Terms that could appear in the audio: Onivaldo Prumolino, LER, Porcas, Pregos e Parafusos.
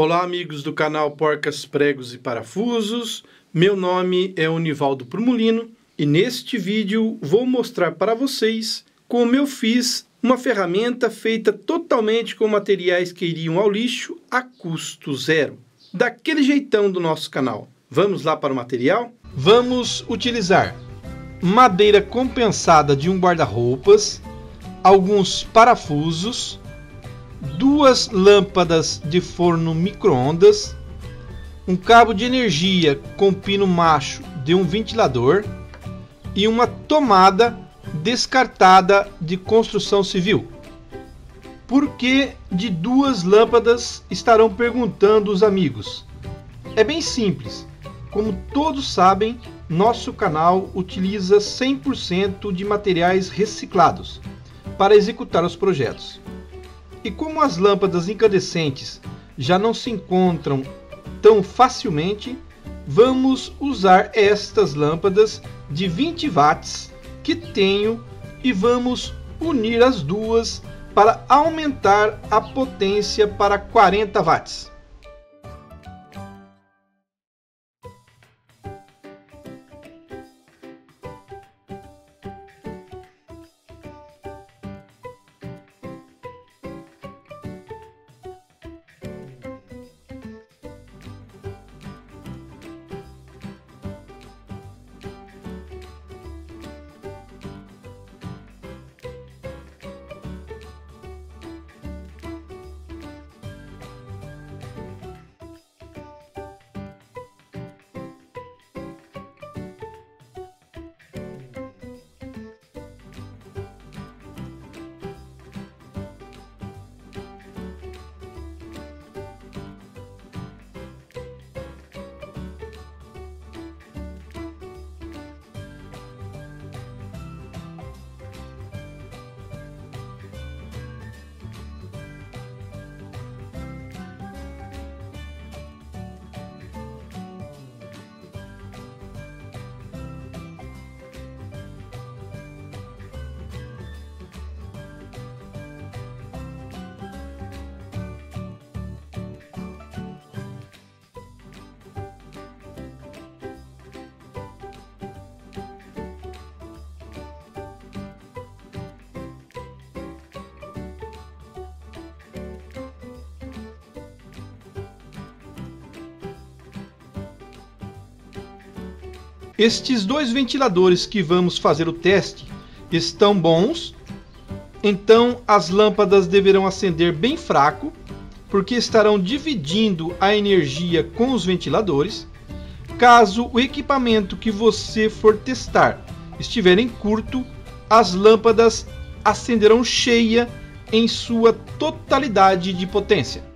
Olá, amigos do canal Porcas, Pregos e Parafusos. Meu nome é Onivaldo Prumolino e neste vídeo vou mostrar para vocês como eu fiz uma ferramenta feita totalmente com materiais que iriam ao lixo a custo zero. Daquele jeitão do nosso canal. Vamos lá para o material? Vamos utilizar madeira compensada de um guarda-roupas, alguns parafusos, duas lâmpadas de forno micro-ondas, um cabo de energia com pino macho de um ventilador e uma tomada descartada de construção civil. Por que de duas lâmpadas, estarão perguntando os amigos? É bem simples. Como todos sabem, nosso canal utiliza 100% de materiais reciclados para executar os projetos. E como as lâmpadas incandescentes já não se encontram tão facilmente, vamos usar estas lâmpadas de 20 watts que tenho e vamos unir as duas para aumentar a potência para 40 watts. Estes dois ventiladores que vamos fazer o teste estão bons, então as lâmpadas deverão acender bem fraco, porque estarão dividindo a energia com os ventiladores. Caso o equipamento que você for testar estiver em curto, as lâmpadas acenderão cheia em sua totalidade de potência.